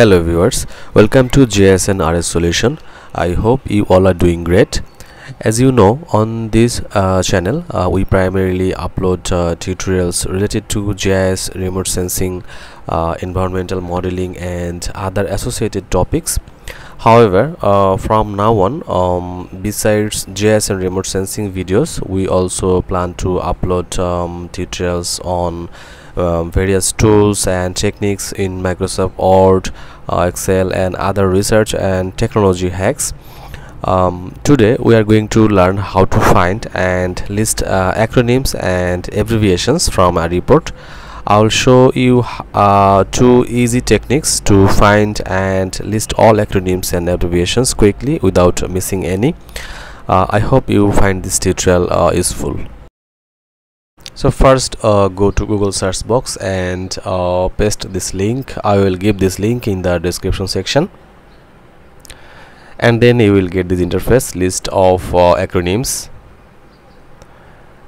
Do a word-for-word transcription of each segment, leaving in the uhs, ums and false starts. Hello viewers, welcome to J S and R S Solution. I hope you all are doing great. As you know, on this uh, channel uh, we primarily upload uh, tutorials related to J S, remote sensing, uh, environmental modeling and other associated topics. However, uh, from now on, um, besides J S and remote sensing videos, we also plan to upload um, tutorials on um, various tools and techniques in Microsoft Word, uh, Excel and other research and technology hacks. Um, today we are going to learn how to find and list uh, acronyms and abbreviations from a report. I'll show you uh, two easy techniques to find and list all acronyms and abbreviations quickly without missing any. Uh, I hope you find this tutorial uh, useful. So first, uh, go to Google search box and uh, paste this link. I will give this link in the description section. And then you will get this interface, list of uh, acronyms.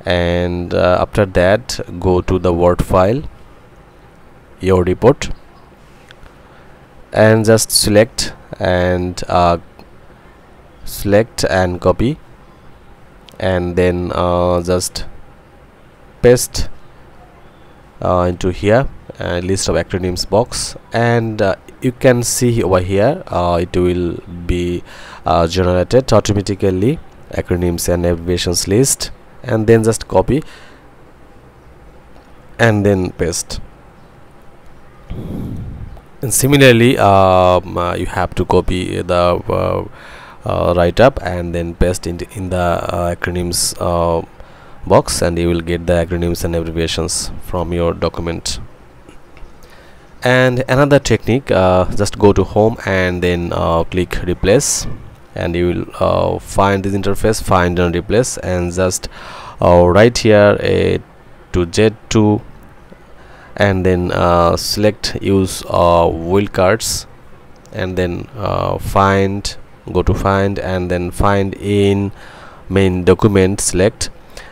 And uh, after that, go to the Word file, your report, and just select and uh, select and copy, and then uh, just paste uh, into here, uh, list of acronyms box. And uh, you can see over here, uh, it will be uh, generated automatically, acronyms and abbreviations list. And then just copy and then paste. And similarly, um, uh, you have to copy the uh, uh, write-up and then paste in, in the uh, acronyms uh, box, and you will get the acronyms and abbreviations from your document. And another technique, uh, just go to home and then uh, click replace, and you will uh, find this interface, find and replace, and just uh, right here a to Z two, and then uh, select use uh, wildcards, and then uh, find, go to find and then find in main document, select,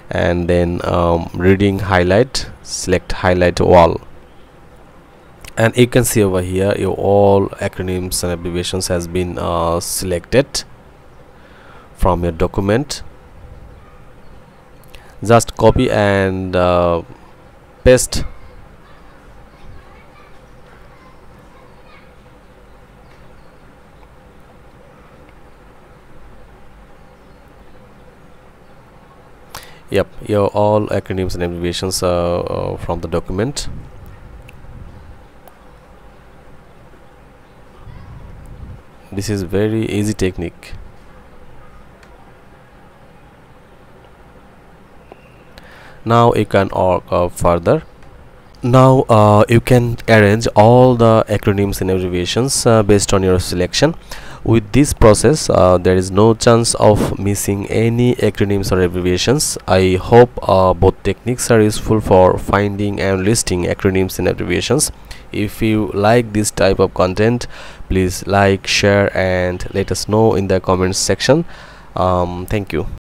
and then um, reading highlight, select highlight all. And you can see over here your all acronyms and abbreviations has been uh, selected from your document. Just copy and uh, paste. Yep, your all acronyms and abbreviations uh, uh, from the document. This is very easy technique. Now you can work uh, further. Now uh, you can arrange all the acronyms and abbreviations uh, based on your selection. With this process, uh, there is no chance of missing any acronyms or abbreviations. I hope uh, both techniques are useful for finding and listing acronyms and abbreviations. If you like this type of content, please like, share and let us know in the comments section. Um, thank you.